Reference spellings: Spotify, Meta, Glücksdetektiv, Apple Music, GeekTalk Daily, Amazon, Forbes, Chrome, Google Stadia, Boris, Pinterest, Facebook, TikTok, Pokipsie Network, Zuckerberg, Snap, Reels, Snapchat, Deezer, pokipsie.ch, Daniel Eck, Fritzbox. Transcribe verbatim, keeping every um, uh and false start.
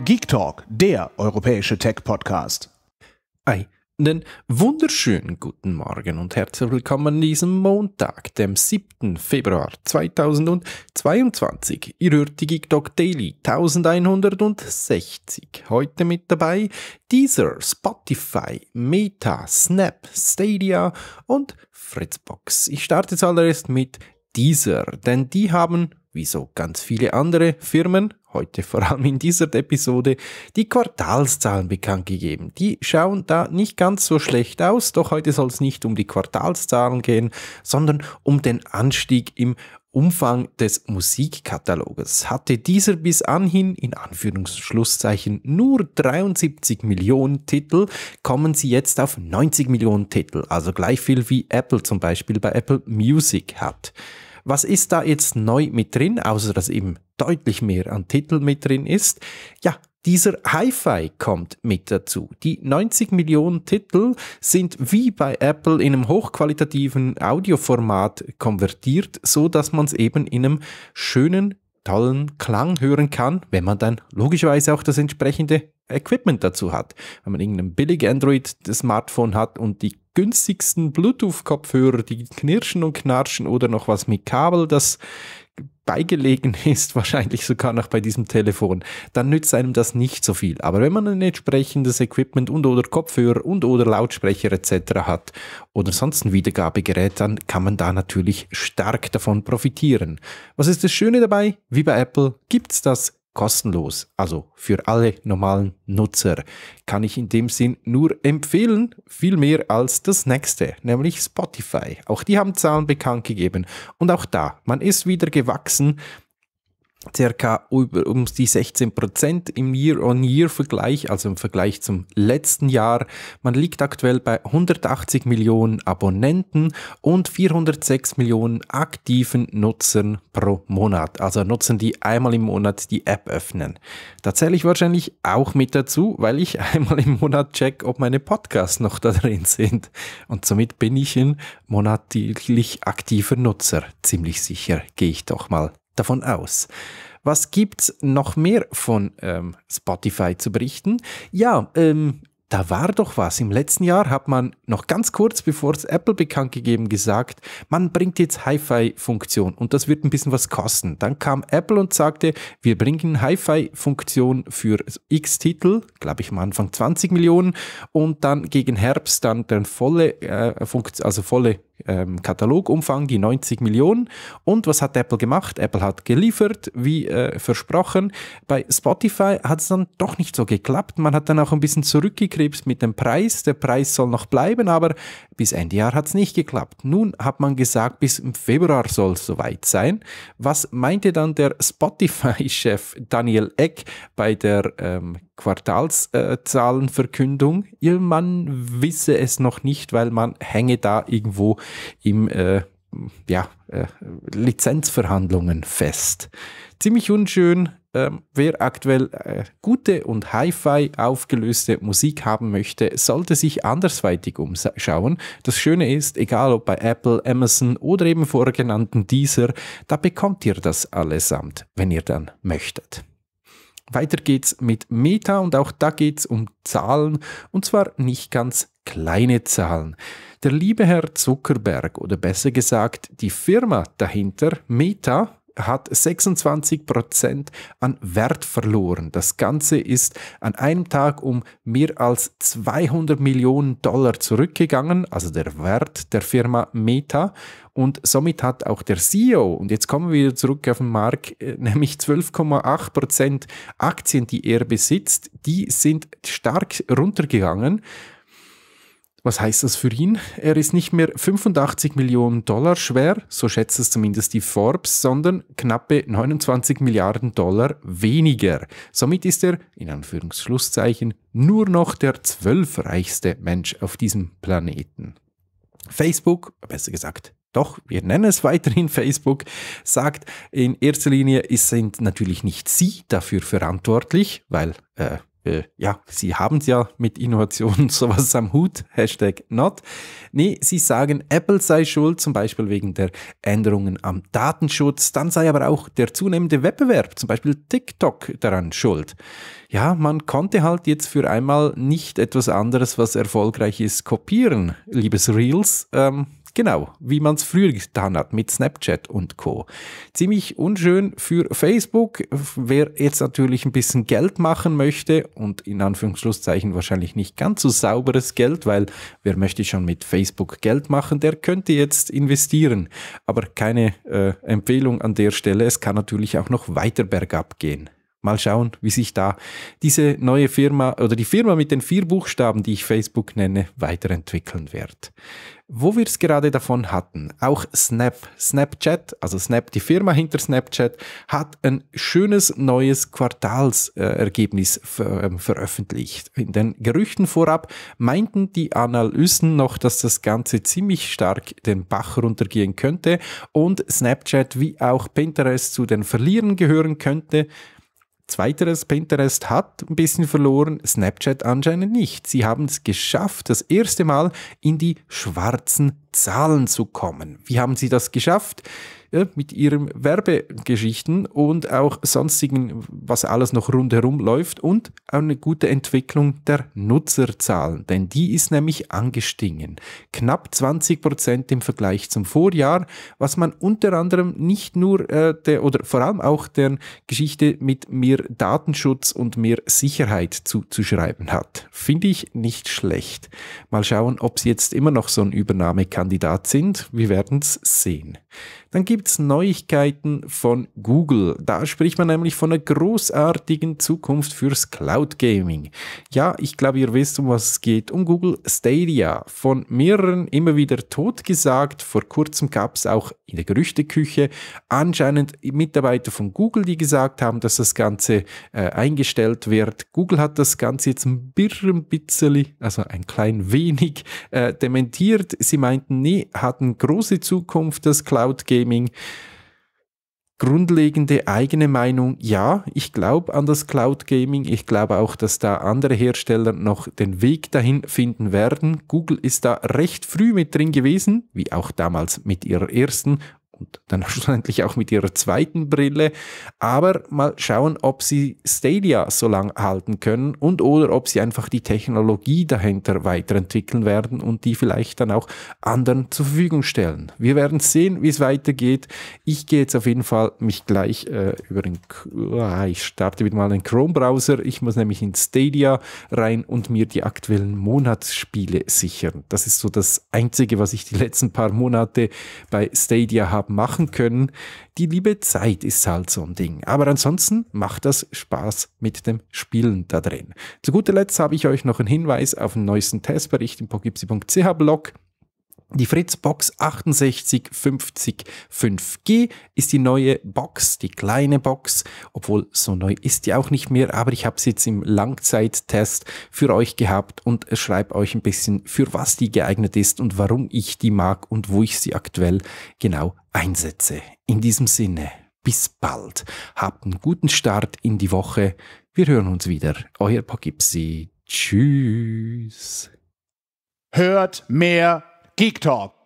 GeekTalk, der europäische Tech-Podcast. Einen wunderschönen guten Morgen und herzlich willkommen an diesem Montag, dem siebten Februar zweitausendzweiundzwanzig. Ihr hört die GeekTalk Daily elfhundertsechzig. Heute mit dabei Deezer, Spotify, Meta, Snap, Stadia und Fritzbox. Ich starte zuallererst mit Deezer, denn die haben, wie so ganz viele andere Firmen, heute vor allem in dieser Episode, die Quartalszahlen bekannt gegeben. Die schauen da nicht ganz so schlecht aus, doch heute soll es nicht um die Quartalszahlen gehen, sondern um den Anstieg im Umfang des Musikkataloges. Hatte dieser bis anhin, in Anführungsschlusszeichen, nur dreiundsiebzig Millionen Titel, kommen sie jetzt auf neunzig Millionen Titel, also gleich viel wie Apple zum Beispiel bei Apple Music hat. Was ist da jetzt neu mit drin, außer dass eben deutlich mehr an Titeln mit drin ist? Ja, dieser Hi-Fi kommt mit dazu. Die neunzig Millionen Titel sind wie bei Apple in einem hochqualitativen Audioformat konvertiert, so dass man es eben in einem schönen, tollen Klang hören kann, wenn man dann logischerweise auch das entsprechende Equipment dazu hat. Wenn man irgendein billig Android-Smartphone hat und die günstigsten Bluetooth-Kopfhörer, die knirschen und knarschen oder noch was mit Kabel, das beigelegen ist, wahrscheinlich sogar noch bei diesem Telefon, dann nützt einem das nicht so viel. Aber wenn man ein entsprechendes Equipment und oder Kopfhörer und oder Lautsprecher et cetera hat oder sonst ein Wiedergabegerät, dann kann man da natürlich stark davon profitieren. Was ist das Schöne dabei? Wie bei Apple gibt es das kostenlos, also für alle normalen Nutzer, kann ich in dem Sinn nur empfehlen, viel mehr als das nächste, nämlich Spotify. Auch die haben Zahlen bekannt gegeben und auch da, man ist wieder gewachsen, circa über, um die sechzehn Prozent im Year-on-Year-Vergleich, also im Vergleich zum letzten Jahr. Man liegt aktuell bei hundertachtzig Millionen Abonnenten und vierhundertsechs Millionen aktiven Nutzern pro Monat, also Nutzern, die einmal im Monat die App öffnen. Da zähle ich wahrscheinlich auch mit dazu, weil ich einmal im Monat check, ob meine Podcasts noch da drin sind. Und somit bin ich ein monatlich aktiver Nutzer. Ziemlich sicher, gehe ich doch mal davon aus. Was gibt es noch mehr von ähm, Spotify zu berichten? Ja, ähm, da war doch was. Im letzten Jahr hat man noch ganz kurz, bevor es Apple bekannt gegeben, gesagt, man bringt jetzt Hi-Fi-Funktion und das wird ein bisschen was kosten. Dann kam Apple und sagte, wir bringen Hi-Fi-Funktion für x Titel, glaube ich am Anfang zwanzig Millionen und dann gegen Herbst dann der volle äh, Funktion, also volle Katalogumfang, die neunzig Millionen. Und was hat Apple gemacht? Apple hat geliefert, wie äh, versprochen. Bei Spotify hat es dann doch nicht so geklappt. Man hat dann auch ein bisschen zurückgekrebst mit dem Preis. Der Preis soll noch bleiben, aber bis Ende Jahr hat es nicht geklappt. Nun hat man gesagt, bis im Februar soll es soweit sein. Was meinte dann der Spotify-Chef Daniel Eck bei der ähm, Quartalszahlenverkündung? Äh, Ihr Mann wisse es noch nicht, weil man hänge da irgendwo im äh, ja, äh, Lizenzverhandlungen fest. Ziemlich unschön. Ähm, wer aktuell äh, gute und Hi-Fi aufgelöste Musik haben möchte, sollte sich andersweitig umschauen. Das Schöne ist, egal ob bei Apple, Amazon oder eben vorgenannten Deezer, da bekommt ihr das allesamt, wenn ihr dann möchtet. Weiter geht's mit Meta und auch da geht's um Zahlen und zwar nicht ganz kleine Zahlen. Der liebe Herr Zuckerberg oder besser gesagt die Firma dahinter, Meta, hat sechsundzwanzig Prozent an Wert verloren. Das Ganze ist an einem Tag um mehr als zweihundert Millionen Dollar zurückgegangen, also der Wert der Firma Meta. Und somit hat auch der C E O, und jetzt kommen wir wieder zurück auf den Markt, nämlich zwölf Komma acht Prozent Aktien, die er besitzt, die sind stark runtergegangen. Was heißt das für ihn? Er ist nicht mehr fünfundachtzig Millionen Dollar schwer, so schätzt es zumindest die Forbes, sondern knappe neunundzwanzig Milliarden Dollar weniger. Somit ist er, in Anführungsschlusszeichen, nur noch der zwölfreichste Mensch auf diesem Planeten. Facebook, besser gesagt, doch, wir nennen es weiterhin Facebook, sagt, in erster Linie sind natürlich nicht sie dafür verantwortlich, weil äh, äh, ja, sie haben es ja mit Innovationen sowas am Hut, Hashtag not. Nee, sie sagen, Apple sei schuld, zum Beispiel wegen der Änderungen am Datenschutz. Dann sei aber auch der zunehmende Wettbewerb, zum Beispiel TikTok, daran schuld. Ja, man konnte halt jetzt für einmal nicht etwas anderes, was erfolgreich ist, kopieren, liebes Reels. Ähm, Genau, wie man es früher getan hat mit Snapchat und Co. Ziemlich unschön für Facebook. Wer jetzt natürlich ein bisschen Geld machen möchte und in Anführungsschlusszeichen wahrscheinlich nicht ganz so sauberes Geld, weil wer möchte schon mit Facebook Geld machen, der könnte jetzt investieren. Aber keine äh, Empfehlung an der Stelle. Es kann natürlich auch noch weiter bergab gehen. Mal schauen, wie sich da diese neue Firma oder die Firma mit den vier Buchstaben, die ich Facebook nenne, weiterentwickeln wird. Wo wir es gerade davon hatten, auch Snap, Snapchat, also Snap, die Firma hinter Snapchat, hat ein schönes neues Quartalsergebnis ver- veröffentlicht. In den Gerüchten vorab meinten die Analysten noch, dass das Ganze ziemlich stark den Bach runtergehen könnte und Snapchat wie auch Pinterest zu den Verlierern gehören könnte. Zweiteres, Pinterest hat ein bisschen verloren, Snapchat anscheinend nicht. Sie haben es geschafft, das erste Mal in die schwarzen Zahlen zu kommen. Wie haben sie das geschafft? Ja, mit ihren Werbegeschichten und auch sonstigen, was alles noch rundherum läuft und eine gute Entwicklung der Nutzerzahlen, denn die ist nämlich angestiegen. Knapp zwanzig Prozent im Vergleich zum Vorjahr, was man unter anderem nicht nur äh, der oder vor allem auch der Geschichte mit mehr Datenschutz und mehr Sicherheit zuzuschreiben hat. Finde ich nicht schlecht. Mal schauen, ob sie jetzt immer noch so ein Übernahmekandidat sind. Wir werden es sehen. Dann gibt es Neuigkeiten von Google. Da spricht man nämlich von einer großartigen Zukunft fürs Cloud Gaming. Ja, ich glaube, ihr wisst, um was es geht. Um Google Stadia. Von mehreren immer wieder totgesagt. Vor kurzem gab es auch in der Gerüchteküche anscheinend Mitarbeiter von Google, die gesagt haben, dass das Ganze äh, eingestellt wird. Google hat das Ganze jetzt ein bisschen, also ein klein wenig, äh, dementiert. Sie meinten, nee, hat eine große Zukunft, das Cloud Gaming. Gaming. Grundlegende eigene Meinung, ja, ich glaube an das Cloud Gaming, ich glaube auch, dass da andere Hersteller noch den Weg dahin finden werden. Google ist da recht früh mit drin gewesen, wie auch damals mit ihrer ersten und dann schlussendlich auch mit ihrer zweiten Brille, aber mal schauen, ob sie Stadia so lang halten können und oder ob sie einfach die Technologie dahinter weiterentwickeln werden und die vielleicht dann auch anderen zur Verfügung stellen. Wir werden sehen, wie es weitergeht. Ich gehe jetzt auf jeden Fall mich gleich äh, über den, äh, ich starte wieder mal den Chrome-Browser, ich muss nämlich in Stadia rein und mir die aktuellen Monatsspiele sichern. Das ist so das Einzige, was ich die letzten paar Monate bei Stadia habe machen können. Die liebe Zeit ist halt so ein Ding. Aber ansonsten macht das Spaß mit dem Spielen da drin. Zu guter Letzt habe ich euch noch einen Hinweis auf den neuesten Testbericht im pokipsie punkt c h Blog. Die Fritzbox sechs acht fünf null fünf G ist die neue Box, die kleine Box, obwohl so neu ist die auch nicht mehr, aber ich habe sie jetzt im Langzeittest für euch gehabt und schreibe euch ein bisschen, für was die geeignet ist und warum ich die mag und wo ich sie aktuell genau einsetze. In diesem Sinne, bis bald, habt einen guten Start in die Woche, wir hören uns wieder, euer Pokipsie, tschüss. Hört mehr GeekTalk.